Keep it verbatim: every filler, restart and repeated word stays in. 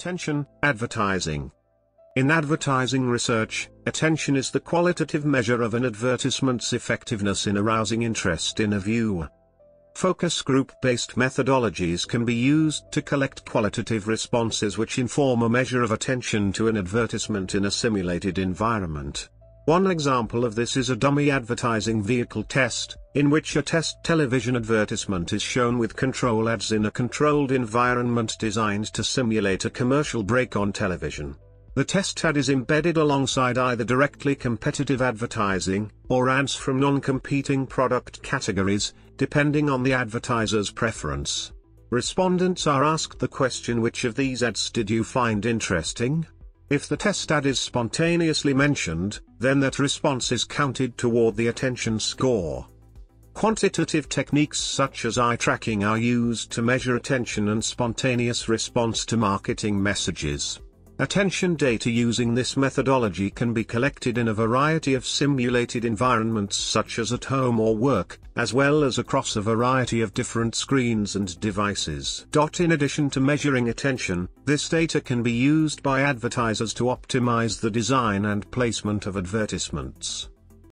Attention, advertising. In advertising research, attention is the qualitative measure of an advertisement's effectiveness in arousing interest in a viewer. Focus group-based methodologies can be used to collect qualitative responses which inform a measure of attention to an advertisement in a simulated environment. One example of this is a dummy advertising vehicle test, in which a test television advertisement is shown with control ads in a controlled environment designed to simulate a commercial break on television. The test ad is embedded alongside either directly competitive advertising, or ads from non-competing product categories, depending on the advertiser's preference. Respondents are asked the question, which of these ads did you find interesting? If the test ad is spontaneously mentioned, then that response is counted toward the attention score. Quantitative techniques such as eye tracking are used to measure attention and spontaneous response to marketing messages. Attention data using this methodology can be collected in a variety of simulated environments such as at home or work, as well as across a variety of different screens and devices. In addition to measuring attention, this data can be used by advertisers to optimize the design and placement of advertisements.